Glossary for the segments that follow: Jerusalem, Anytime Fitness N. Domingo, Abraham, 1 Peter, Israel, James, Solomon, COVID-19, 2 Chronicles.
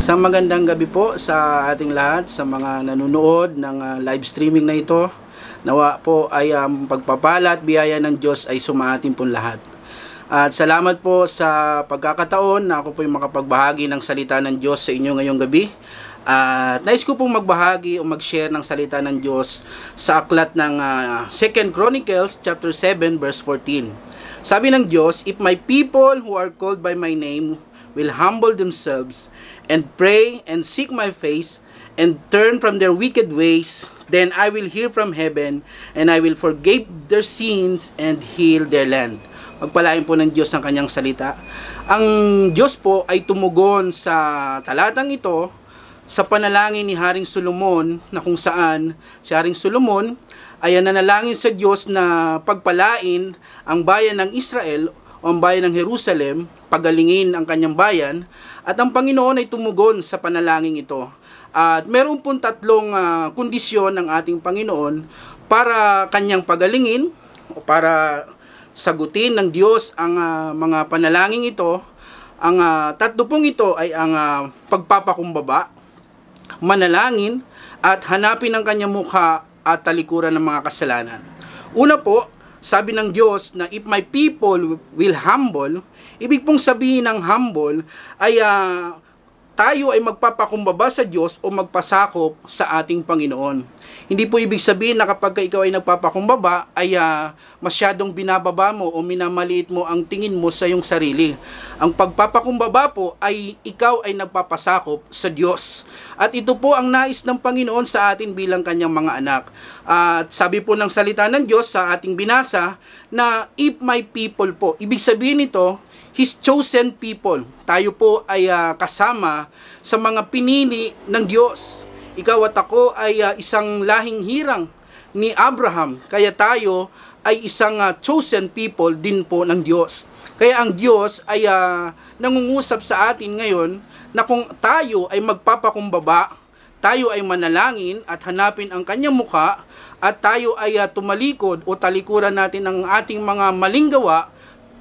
Isang magandang gabi po sa ating lahat, sa mga nanonood ng live streaming na ito. Nawa po ay pagpapala at biyaya ng Diyos ay sumaatin po lahat. At salamat po sa pagkakataon na ako po yung makapagbahagi ng salita ng Diyos sa inyo ngayong gabi. At nais ko pong magbahagi o mag-share ng salita ng Diyos sa aklat ng 2 Chronicles chapter 7 verse 14. Sabi ng Diyos, "If my people who are called by my name will humble themselves and pray and seek my face and turn from their wicked ways, then I will hear from heaven and I will forgive their sins and heal their land." Magpalain po ng Diyos ang kanyang salita. Ang Diyos po ay tumugon sa talatang ito sa panalangin ni Haring Solomon, na kung saan si Haring Solomon ay nanalangin sa Diyos na pagpalain ang bayan ng Israel o ang bayan ng Jerusalem, pagalingin ang kanyang bayan, at ang Panginoon ay tumugon sa panalangin ito. At meron pong tatlong kondisyon ng ating Panginoon para kanyang pagalingin o para sagutin ng Diyos ang mga panalangin ito. Ang tatlo pong ito ay ang pagpapakumbaba, manalangin, at hanapin ang kanyang mukha at talikuran ng mga kasalanan. Una po, sabi ng Diyos na if my people will humble, ibig pong sabihin ng humble ay tayo ay magpapakumbaba sa Diyos o magpasakop sa ating Panginoon. Hindi po ibig sabihin na kapag ikaw ay nagpapakumbaba ay masyadong binababa mo o minamaliit mo ang tingin mo sa iyong sarili. Ang pagpapakumbaba po ay ikaw ay nagpapasakop sa Diyos. At ito po ang nais ng Panginoon sa atin bilang kanyang mga anak. At sabi po ng salita ng Diyos sa ating binasa na if my people po, ibig sabihin nito, His chosen people. Tayo po ay kasama sa mga pinili ng Diyos. Ikaw at ako ay isang lahing hirang ni Abraham. Kaya tayo ay isang chosen people din po ng Diyos. Kaya ang Diyos ay nangungusap sa atin ngayon na kung tayo ay magpapakumbaba, tayo ay manalangin at hanapin ang kanyang mukha, at tayo ay tumalikod o talikuran natin ang ating mga maling gawa,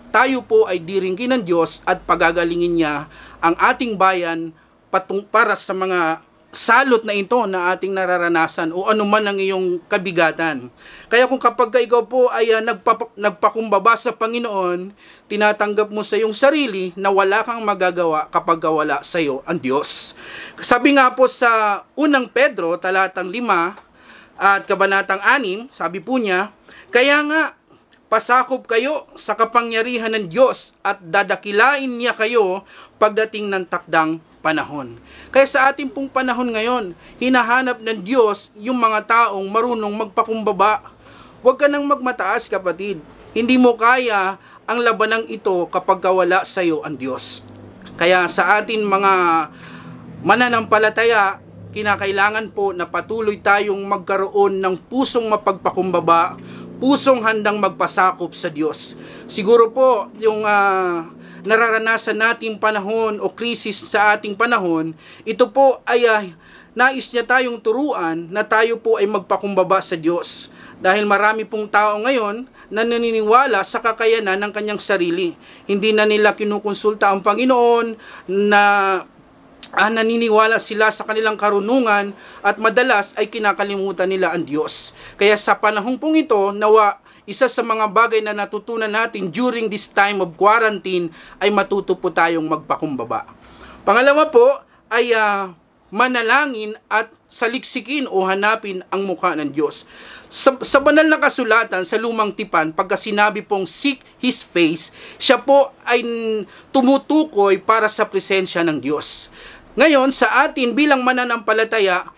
tayo po ay diringgin ng Diyos at pagagalingin niya ang ating bayan para sa mga salot na ito na ating nararanasan o anuman ang iyong kabigatan. Kaya kung kapag ikaw po ay nagpakumbaba sa Panginoon, tinatanggap mo sa iyong sarili na wala kang magagawa kapag wala sa iyo ang Diyos. Sabi nga po sa unang Pedro, talatang 5 at kabanatang 6, sabi po niya, "Kaya nga, pasakop kayo sa kapangyarihan ng Diyos at dadakilain niya kayo pagdating ng takdang panahon." Kaya sa ating pong panahon ngayon, hinahanap ng Diyos yung mga taong marunong magpakumbaba. Huwag ka nang magmataas, kapatid. Hindi mo kaya ang labanang ito kapag wala sa iyo ang Diyos. Kaya sa ating mga mananampalataya, kinakailangan po na patuloy tayong magkaroon ng pusong mapagpakumbaba, pusong handang magpasakop sa Diyos. Siguro po, yung nararanasan nating panahon o krisis sa ating panahon, ito po ay nais niya tayong turuan na tayo po ay magpakumbaba sa Diyos. Dahil marami pong tao ngayon na naniniwala sa kakayanan ng kanyang sarili. Hindi na nila kinukonsulta ang Panginoon, na naniniwala sila sa kanilang karunungan, at madalas ay kinakalimutan nila ang Diyos. Kaya sa panahong pong ito, nawa isa sa mga bagay na natutunan natin during this time of quarantine ay matuto po tayong magpakumbaba. Pangalawa po ay manalangin at saliksikin o hanapin ang mukha ng Diyos. Sa banal na kasulatan, sa lumang tipan, pagka sinabi pong seek His face, siya po ay tumutukoy para sa presensya ng Diyos. Ngayon, sa atin bilang mananampalataya,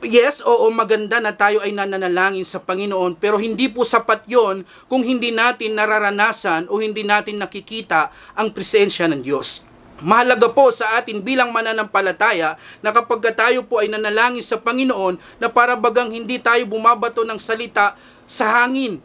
yes, oo, maganda na tayo ay nananalangin sa Panginoon, pero hindi po sapat yon kung hindi natin nararanasan o hindi natin nakikita ang presensya ng Diyos. Mahalaga po sa atin bilang mananampalataya na kapag tayo po ay nanalangin sa Panginoon, na para bagang hindi tayo bumabato ng salita sa hangin.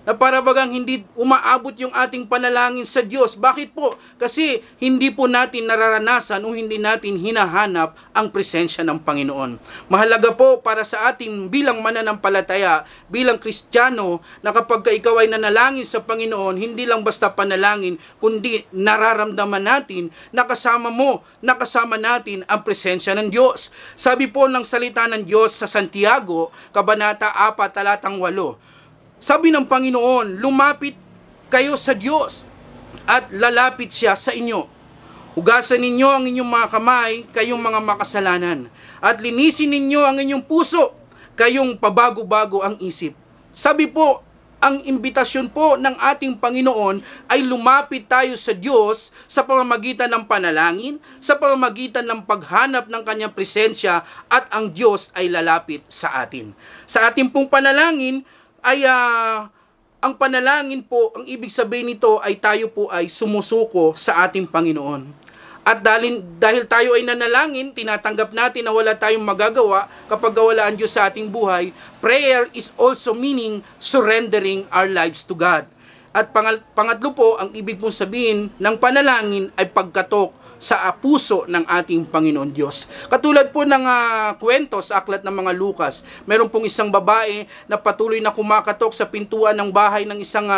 na para bagang hindi umaabot yung ating panalangin sa Diyos. Bakit po? Kasi hindi po natin nararanasan o hindi natin hinahanap ang presensya ng Panginoon. Mahalaga po para sa ating bilang mananampalataya, bilang Kristiyano, na kapag ikaw ay nanalangin sa Panginoon, hindi lang basta panalangin, kundi nararamdaman natin na kasama mo, nakasama natin ang presensya ng Diyos. Sabi po ng salita ng Diyos sa Santiago, Kabanata 4, talatang 8, sabi ng Panginoon, lumapit kayo sa Diyos at lalapit siya sa inyo. Hugasan ninyo ang inyong mga kamay, kayong mga makasalanan. At linisin ninyo ang inyong puso, kayong pabago-bago ang isip. Sabi po, ang imbitasyon po ng ating Panginoon ay lumapit tayo sa Diyos sa pamamagitan ng panalangin, sa pamamagitan ng paghanap ng Kanyang presensya, at ang Diyos ay lalapit sa atin. Sa ating pong panalangin, ay ang panalangin po, ang ibig sabihin nito ay tayo po ay sumusuko sa ating Panginoon. At dahil tayo ay nanalangin, tinatanggap natin na wala tayong magagawa kapag wala ang Diyos sa ating buhay. Prayer is also meaning surrendering our lives to God. At pangatlo po, ang ibig pong sabihin ng panalangin ay pagkatok sa puso ng ating Panginoon Diyos. Katulad po ng kwento sa aklat ng mga Lucas, meron pong isang babae na patuloy na kumakatok sa pintuan ng bahay ng isang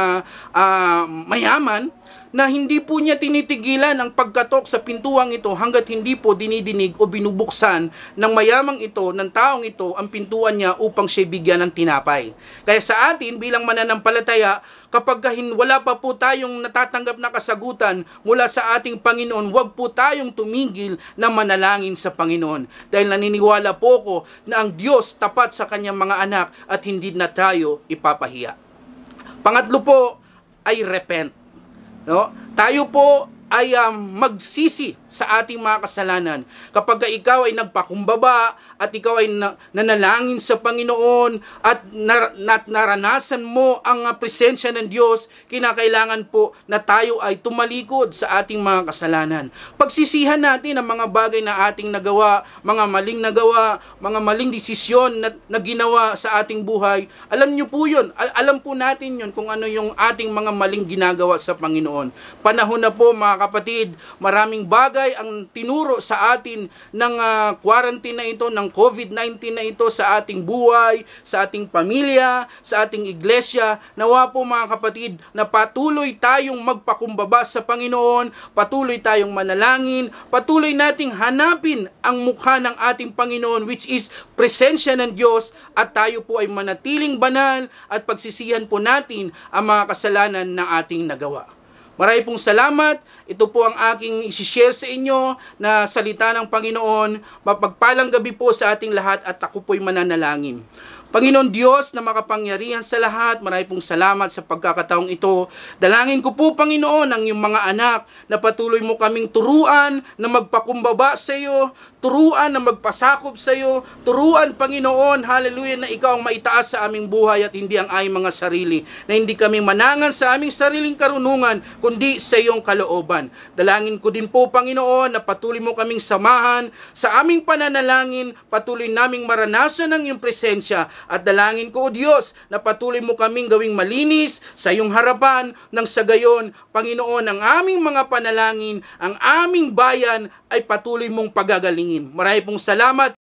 mayaman na hindi po niya tinitigilan ang pagkatok sa pintuang ito hanggat hindi po dinidinig o binubuksan ng mayamang ito, ng taong ito, ang pintuan niya upang siya bigyan ng tinapay. Kaya sa atin bilang mananampalataya, kapag wala pa po tayong natatanggap na kasagutan mula sa ating Panginoon, huwag po tayong tumigil na manalangin sa Panginoon. Dahil naniniwala po ko na ang Diyos tapat sa kanyang mga anak at hindi na tayo ipapahiya. Pangatlo po ay repent. No? Tayo po ay magsisi sa ating mga kasalanan. Kapag ikaw ay nagpakumbaba at ikaw ay nanalangin sa Panginoon at naranasan mo ang presensya ng Diyos, kinakailangan po na tayo ay tumalikod sa ating mga kasalanan. Pagsisihan natin ang mga bagay na ating nagawa, mga maling nagawa, mga maling desisyon na ginawa sa ating buhay. Alam niyo po yun. Alam po natin yun kung ano yung ating mga maling ginagawa sa Panginoon. Panahon na po mga kapatid, maraming bagay ang tinuro sa atin ng quarantine na ito, ng COVID-19 na ito sa ating buhay, sa ating pamilya, sa ating iglesia. Nawa po mga kapatid na patuloy tayong magpakumbaba sa Panginoon, patuloy tayong manalangin, patuloy nating hanapin ang mukha ng ating Panginoon which is presensya ng Diyos, at tayo po ay manatiling banal at pagsisihan po natin ang mga kasalanan na ating nagawa. Maraming pong salamat. Ito po ang aking isishare sa inyo na salita ng Panginoon. Mapagpalang gabi po sa ating lahat at ako po'y mananalangin. Panginoon Diyos na makapangyarihan sa lahat, maraming pong salamat sa pagkakataong ito. Dalangin ko po, Panginoon, ang iyong mga anak na patuloy mo kaming turuan na magpakumbaba sa iyo, turuan na magpasakop sa iyo, turuan, Panginoon, hallelujah, na ikaw ang maitaas sa aming buhay at hindi ang aming mga sarili, na hindi kami manangan sa aming sariling karunungan, kundi sa iyong kalooban. Dalangin ko din po, Panginoon, na patuloy mo kaming samahan sa aming pananalangin, patuloy naming maranasan ang iyong presensya. At dalangin ko, O Diyos, na patuloy mo kaming gawing malinis sa iyong harapan, nang sa gayon, Panginoon, ang aming mga panalangin, ang aming bayan ay patuloy mong pagagalingin. Maraming pong salamat.